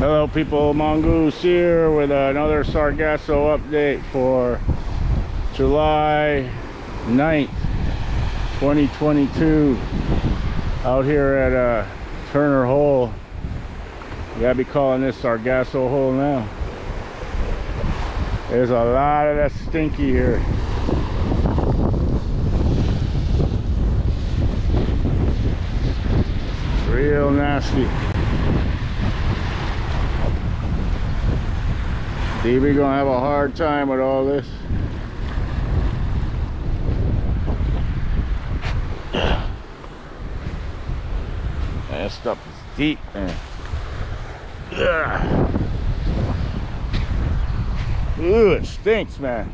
Hello people, Mongoose here with another Sargasso update for July 9th, 2022. Out here at Turner Hole. You gotta be calling this Sargasso Hole now. There's a lot of that stinky here. Real nasty. DB gonna have a hard time with all this. That stuff is deep, man. Ooh, it stinks, man.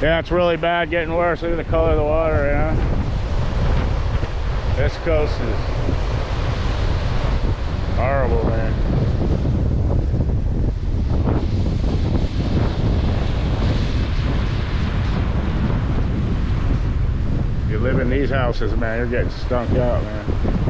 Yeah, it's really bad, getting worse. Look at the color of the water, yeah. This coast is horrible, man. If you live in these houses, man, you're getting stunk out, man.